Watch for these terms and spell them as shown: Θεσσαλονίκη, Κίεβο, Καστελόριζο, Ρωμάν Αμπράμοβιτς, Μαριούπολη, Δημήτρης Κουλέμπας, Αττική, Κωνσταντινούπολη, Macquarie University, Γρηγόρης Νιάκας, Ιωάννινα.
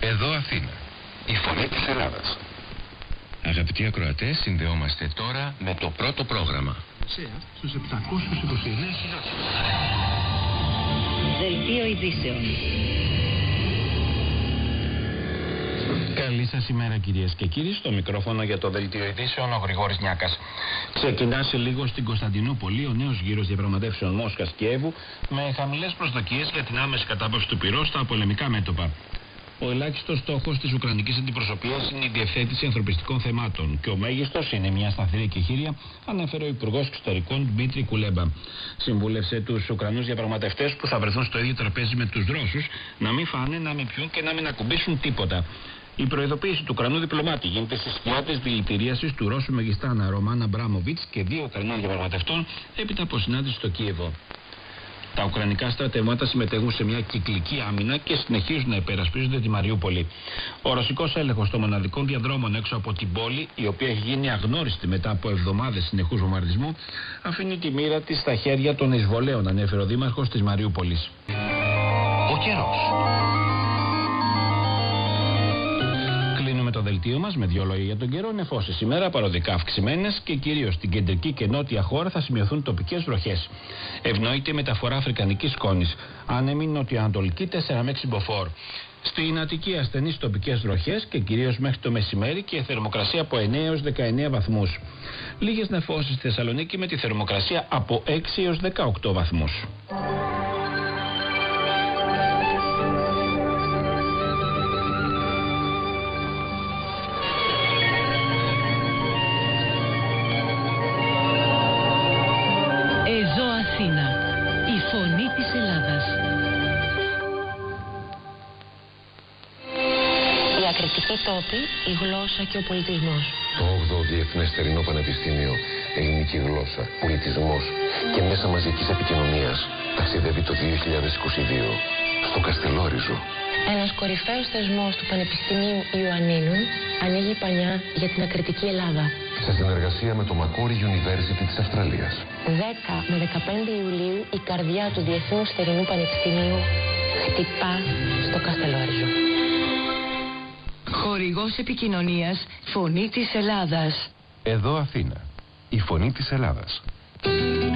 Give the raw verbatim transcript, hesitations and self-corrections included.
Εδώ Αθήνα, η φωνή της Ελλάδας. Αγαπητοί ακροατές, συνδεόμαστε τώρα με το πρώτο πρόγραμμα. Στους επτακόσιους είκοσι εννέα χιλιάδες. Δελτίο ειδήσεων. Καλή σας ημέρα κυρίες και κύριοι, στο μικρόφωνο για το Δελτίο Ειδήσεων ο Γρηγόρης Νιάκας. Ξεκινά σε λίγο στην Κωνσταντινούπολη ο νέος γύρος διαπραγματεύσεων Μόσχας-Κιέβου με χαμηλές προσδοκίες για την άμεση κατάπαυση του πυρός στα πολεμικά μέτωπα. Ο ελάχιστος στόχος της Ουκρανικής Αντιπροσωπείας είναι η διευθέτηση ανθρωπιστικών θεμάτων και ο μέγιστος είναι μια σταθερή κεχήρια, ανέφερε ο Υπουργός Εξωτερικών Δημήτρη Κουλέμπα. Συμβούλευσε τους Ουκρανούς διαπραγματευτές που θα βρεθούν στο ίδιο τραπέζι με τους Ρώσους να μην φάνε, να μην πιούν και να μην ακουμπήσουν τίποτα. Η προειδοποίηση του Ουκρανού διπλωμάτη γίνεται στη σκιά της δηλητηρίασης του Ρώσου μεγιστάνα Ρωμάν Αμπράμοβιτς και δύο Ουκρανών διαπραγματευτών έπειτα από συνάντηση στο Κίεβο. Τα Ουκρανικά στρατεύματα συμμετέχουν σε μια κυκλική άμυνα και συνεχίζουν να υπερασπίζονται τη Μαριούπολη. Ο ρωσικός έλεγχος των μοναδικών διαδρόμων έξω από την πόλη, η οποία έχει γίνει αγνώριστη μετά από εβδομάδες συνεχούς βομβαρδισμού, αφήνει τη μοίρα της στα χέρια των εισβολέων, ανέφερε ο δήμαρχος της Μαριούπολης. Ο καιρός. Το δελτίο μας με δύο λόγια για τον καιρό. Νεφώσεις σήμερα παροδικά αυξημένες και κυρίως στην κεντρική και νότια χώρα θα σημειωθούν τοπικές βροχές. Ευνοείται μεταφορά αφρικανικής σκόνης. Άνεμη νοτιοανατολική τέσσερα με έξι μποφόρ. Στην Αττική ασθενείς τοπικές βροχές και κυρίως μέχρι το μεσημέρι και θερμοκρασία από εννέα έως δεκαεννέα βαθμούς. Λίγες νεφώσεις στη Θεσσαλονίκη με τη θερμοκρασία από έξι έως δεκαοκτώ βαθμούς. Η γλώσσα και ο πολιτισμός. Το όγδοο Διεθνές Θερινό Πανεπιστήμιο, ελληνική γλώσσα, πολιτισμός και μέσα μαζικής επικοινωνίας ταξιδεύει το δύο χιλιάδες είκοσι δύο στο Καστελόριζο. Ένας κορυφαίος θεσμός του Πανεπιστημίου Ιωαννίνων ανοίγει πανιά για την ακριτική Ελλάδα. Σε συνεργασία με το Macquarie University της Αυστραλίας. δέκα με δεκαπέντε Ιουλίου η καρδιά του Διεθνούς Θερινού Πανεπιστημίου χτυπά στο Καστελόριζο. Χορηγός επικοινωνίας, Φωνή της Ελλάδας. Εδώ Αθήνα, η Φωνή της Ελλάδας.